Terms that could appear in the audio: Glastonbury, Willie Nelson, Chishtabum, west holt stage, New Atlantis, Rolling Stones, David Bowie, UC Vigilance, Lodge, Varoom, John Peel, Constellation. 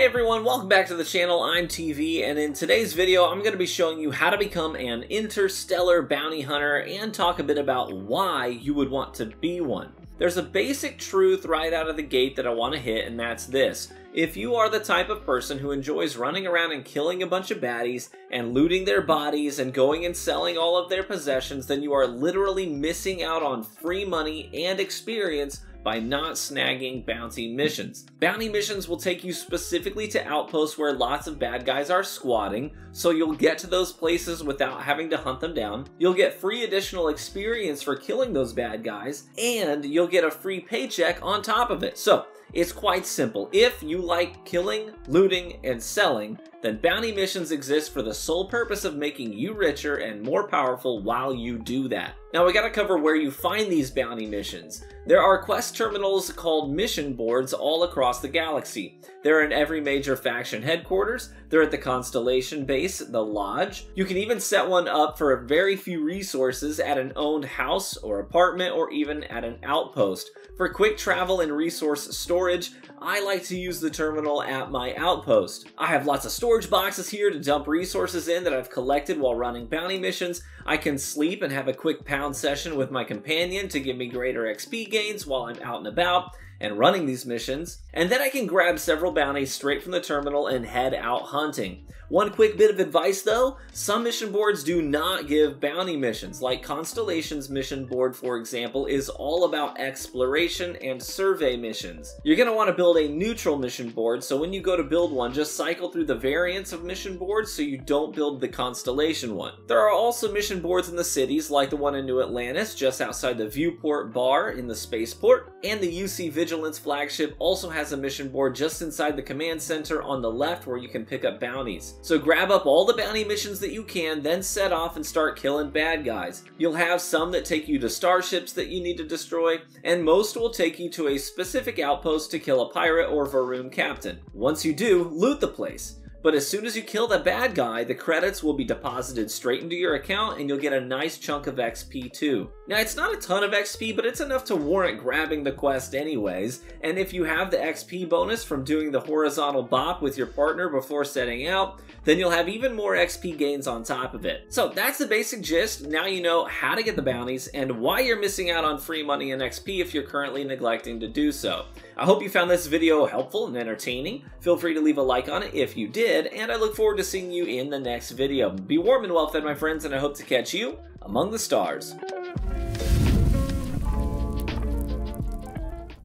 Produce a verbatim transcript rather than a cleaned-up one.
Hey everyone, welcome back to the channel. I'm T V, and in today's video I'm going to be showing you how to become an interstellar bounty hunter and talk a bit about why you would want to be one. There's a basic truth right out of the gate that I want to hit, and that's this. If you are the type of person who enjoys running around and killing a bunch of baddies and looting their bodies and going and selling all of their possessions, then you are literally missing out on free money and experience by not snagging bounty missions. Bounty missions will take you specifically to outposts where lots of bad guys are squatting, so you'll get to those places without having to hunt them down. You'll get free additional experience for killing those bad guys, and you'll get a free paycheck on top of it. So it's quite simple. If you like killing, looting, and selling, then bounty missions exist for the sole purpose of making you richer and more powerful while you do that. Now we gotta cover where you find these bounty missions. There are quest terminals called mission boards all across the galaxy. They're in every major faction headquarters. They're at the Constellation base, the Lodge. You can even set one up for a very few resources at an owned house or apartment or even at an outpost. For quick travel and resource storage, I like to use the terminal at my outpost. I have lots of storage Storage boxes here to dump resources in that I've collected while running bounty missions. I can sleep and have a quick pound session with my companion to give me greater X P gains while I'm out and about and running these missions, and then I can grab several bounties straight from the terminal and head out hunting. One quick bit of advice though, some mission boards do not give bounty missions. Like Constellation's mission board, for example, is all about exploration and survey missions. You're gonna wanna build a neutral mission board, so when you go to build one, just cycle through the variants of mission boards so you don't build the Constellation one. There are also mission boards in the cities, like the one in New Atlantis, just outside the Viewport bar in the spaceport, and the U C Vigilance Vigilance flagship also has a mission board just inside the command center on the left where you can pick up bounties. So grab up all the bounty missions that you can, then set off and start killing bad guys. You'll have some that take you to starships that you need to destroy, and most will take you to a specific outpost to kill a pirate or Varoom captain. Once you do, loot the place. But as soon as you kill the bad guy, the credits will be deposited straight into your account and you'll get a nice chunk of X P too. Now it's not a ton of X P, but it's enough to warrant grabbing the quest anyways, and if you have the X P bonus from doing the horizontal bop with your partner before setting out, then you'll have even more X P gains on top of it. So that's the basic gist. Now you know how to get the bounties and why you're missing out on free money and X P if you're currently neglecting to do so. I hope you found this video helpful and entertaining. Feel free to leave a like on it if you did, and I look forward to seeing you in the next video. Be warm and well fed, my friends, and I hope to catch you among the stars.